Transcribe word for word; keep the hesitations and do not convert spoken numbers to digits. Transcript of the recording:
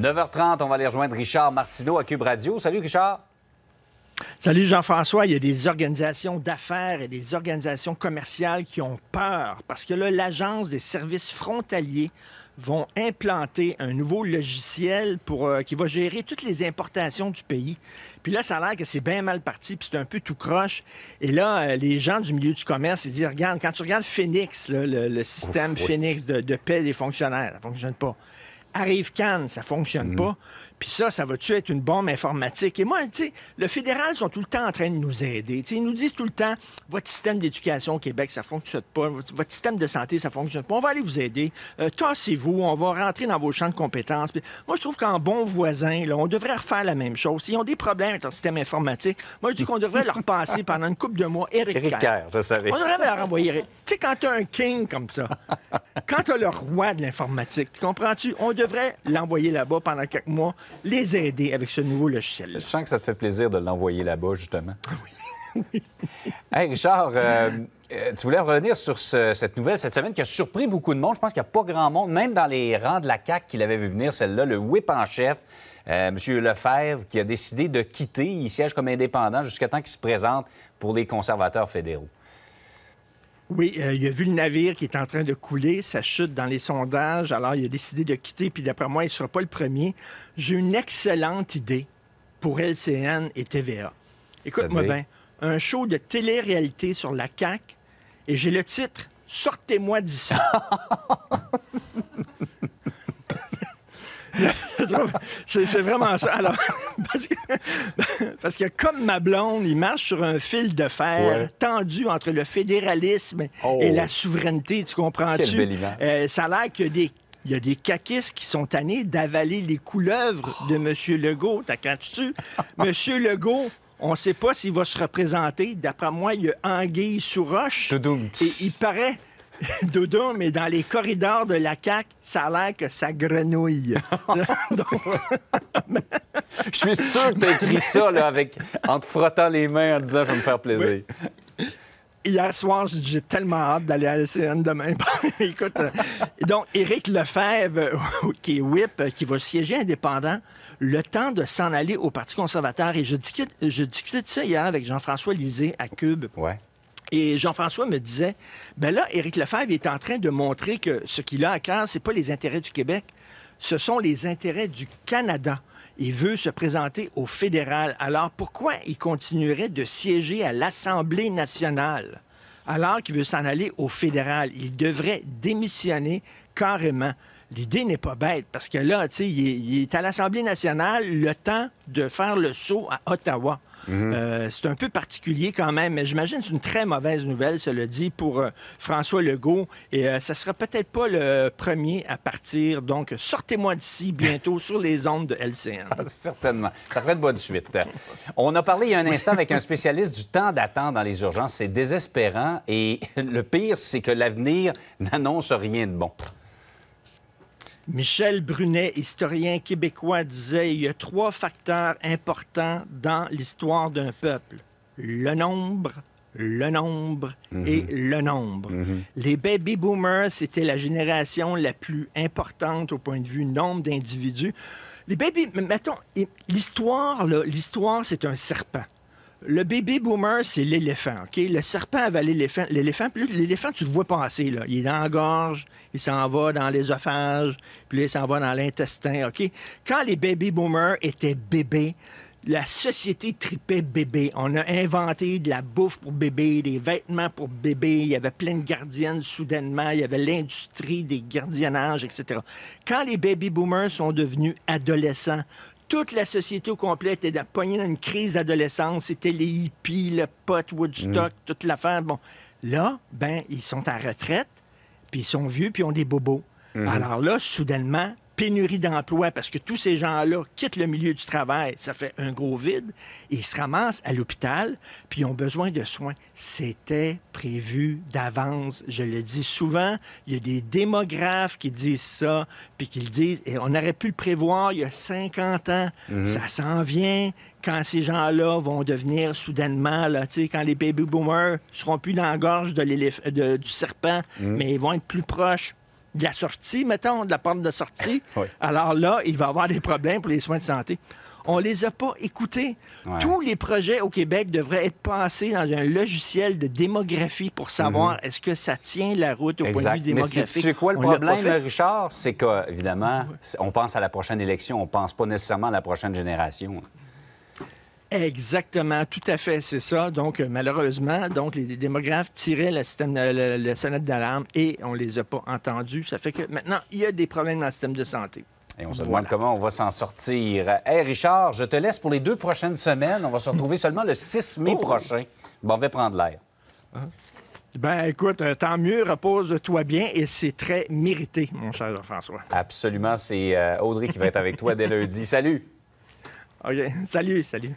neuf heures trente, on va aller rejoindre Richard Martineau à Cube Radio. Salut, Richard. Salut, Jean-François. Il y a des organisations d'affaires et des organisations commerciales qui ont peur parce que là, l'Agence des services frontaliers vont implanter un nouveau logiciel pour, euh, qui va gérer toutes les importations du pays. Puis là, ça a l'air que c'est bien mal parti, puis c'est un peu tout croche. Et là, euh, les gens du milieu du commerce, ils disent, regarde, quand tu regardes Phoenix, là, le, le système Ouf, Phoenix de, de paie des fonctionnaires, ça ne fonctionne pas. Arrive Cannes, ça fonctionne mmh. pas. Puis ça, ça va-tu être une bombe informatique? Et moi, tu sais, le fédéral sont tout le temps en train de nous aider. T'sais, ils nous disent tout le temps, votre système d'éducation au Québec, ça fonctionne pas. Votre système de santé, ça fonctionne pas. On va aller vous aider. Euh, Tassez-vous, on va rentrer dans vos champs de compétences. Puis moi, je trouve qu'en bon voisin, là, on devrait refaire la même chose. S'ils ont des problèmes avec leur système informatique, moi, je dis qu'on devrait leur passer pendant une couple de mois Eric Kerr. je savais. On devrait leur envoyer... Tu sais, quand t'as un king comme ça, quand t'as le roi de l'informatique, tu comprends-tu? On devrait l'envoyer là-bas pendant quelques mois, les aider avec ce nouveau logiciel. Je sens que ça te fait plaisir de l'envoyer là-bas, justement. Oui. Hey, Richard, euh, tu voulais revenir sur ce, cette nouvelle cette semaine qui a surpris beaucoup de monde. Je pense qu'il n'y a pas grand monde, même dans les rangs de la C A Q qui l'avait vu venir, celle-là, le whip en chef, euh, M. Lefebvre, qui a décidé de quitter. Il siège comme indépendant jusqu'à temps qu'il se présente pour les conservateurs fédéraux. Oui, euh, il a vu le navire qui est en train de couler, ça chute dans les sondages, alors il a décidé de quitter, puis d'après moi, il ne sera pas le premier. J'ai une excellente idée pour L C N et T V A. Écoute-moi bien, un show de télé-réalité sur la C A Q, et j'ai le titre « Sortez-moi d'ici ». C'est vraiment ça. Alors, parce, que, parce que comme ma blonde, il marche sur un fil de fer ouais. tendu entre le fédéralisme oh. et la souveraineté, tu comprends-tu? Euh, ça a l'air qu'il y a des, il y a des caquistes qui sont tannés d'avaler les couleuvres oh. de M. Legault. T'accroches-tu? M. Legault, on ne sait pas s'il va se représenter. D'après moi, il y a anguille sous roche. Doudoum. Et il paraît... Doudou, mais dans les corridors de la C A Q, ça a l'air que ça grenouille. Donc... Je suis sûr que tu as écrit ça là, avec... en te frottant les mains en disant « je vais me faire plaisir oui. ». Hier soir, j'ai tellement hâte d'aller à l'L C N demain. Écoute, euh, donc, Éric Lefebvre, euh, qui est whip, euh, qui va siéger indépendant, le temps de s'en aller au Parti conservateur. Et je discutais, je discutais de ça hier avec Jean-François Lisée à Cube. Ouais. Et Jean-François me disait, ben là, Éric Lefebvre est en train de montrer que ce qu'il a à cœur, c'est pas les intérêts du Québec, ce sont les intérêts du Canada. Il veut se présenter au fédéral. Alors, pourquoi il continuerait de siéger à l'Assemblée nationale alors qu'il veut s'en aller au fédéral? Il devrait démissionner carrément. L'idée n'est pas bête, parce que là, tu sais, il, il est à l'Assemblée nationale le temps de faire le saut à Ottawa. Mm-hmm. euh, c'est un peu particulier quand même, mais j'imagine que c'est une très mauvaise nouvelle, cela dit, pour euh, François Legault. Et euh, ça sera peut-être pas le premier à partir. Donc, sortez-moi d'ici bientôt sur les ondes de L C N. Ah, certainement. Ça ferait de bonne suite. On a parlé il y a un instant avec un spécialiste du temps d'attente dans les urgences. C'est désespérant. Et le pire, c'est que l'avenir n'annonce rien de bon. Michel Brunet, historien québécois, disait « Il y a trois facteurs importants dans l'histoire d'un peuple. Le nombre, le nombre mm-hmm. et le nombre. Mm-hmm. Les baby boomers, c'était la génération la plus importante au point de vue nombre d'individus. Les baby... Mettons, l'histoire, là, l'histoire, c'est un serpent. Le baby boomer, c'est l'éléphant, OK? Le serpent avalait l'éléphant. L'éléphant, puis l'éléphant, tu le vois passer, là. Il est dans la gorge, il s'en va dans l'œsophage, puis là, il s'en va dans l'intestin, OK? Quand les baby boomers étaient bébés, la société tripait bébé. On a inventé de la bouffe pour bébé, des vêtements pour bébé. Il y avait plein de gardiennes soudainement. Il y avait l'industrie des gardiennages, et cetera. Quand les baby boomers sont devenus adolescents, toute la société au complet était pognée dans une crise d'adolescence. C'était les hippies, le pot, Woodstock, mmh. toute l'affaire. Bon, là, ben, ils sont à retraite, puis ils sont vieux, puis ils ont des bobos. Mmh. Alors là, soudainement, pénurie d'emploi, parce que tous ces gens-là quittent le milieu du travail, ça fait un gros vide, et ils se ramassent à l'hôpital, puis ils ont besoin de soins. C'était prévu d'avance. Je le dis souvent, il y a des démographes qui disent ça, puis qui le disent, et on aurait pu le prévoir il y a cinquante ans. Mm-hmm. Ça s'en vient quand ces gens-là vont devenir soudainement, là, tu sais, quand les baby boomers seront plus dans la gorge de de, du serpent, mm-hmm. mais ils vont être plus proches de la sortie, mettons, de la porte de sortie, oui. alors là, il va y avoir des problèmes pour les soins de santé. On ne les a pas écoutés. Ouais. Tous les projets au Québec devraient être passés dans un logiciel de démographie pour savoir mm-hmm. est-ce que ça tient la route au exact. Point de vue démographique. Mais c'est quoi le on problème, Richard? C'est qu'évidemment, on pense à la prochaine élection, on ne pense pas nécessairement à la prochaine génération. Exactement, tout à fait, c'est ça. Donc, malheureusement, donc les démographes tiraient le système, le, le sonnette d'alarme et on ne les a pas entendus. Ça fait que maintenant, il y a des problèmes dans le système de santé. Et on se demande voilà. comment on va s'en sortir. Hey Richard, je te laisse pour les deux prochaines semaines. On va se retrouver seulement le six mai oh. prochain. Bon, on va prendre l'air. Hein? Ben écoute, tant mieux, repose-toi bien et c'est très mérité, mon cher Jean-François. Absolument, c'est euh, Audrey qui va être avec toi dès lundi. Salut! OK, salut, salut.